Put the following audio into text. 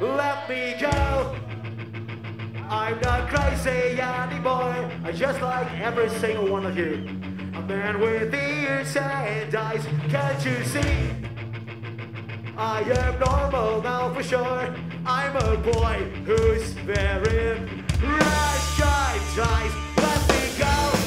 Let me go. I'm not crazy anymore. I just like every single one of you. A man with ears and eyes, can't you see? I am normal now for sure. I'm a boy who's very rash. Let me go.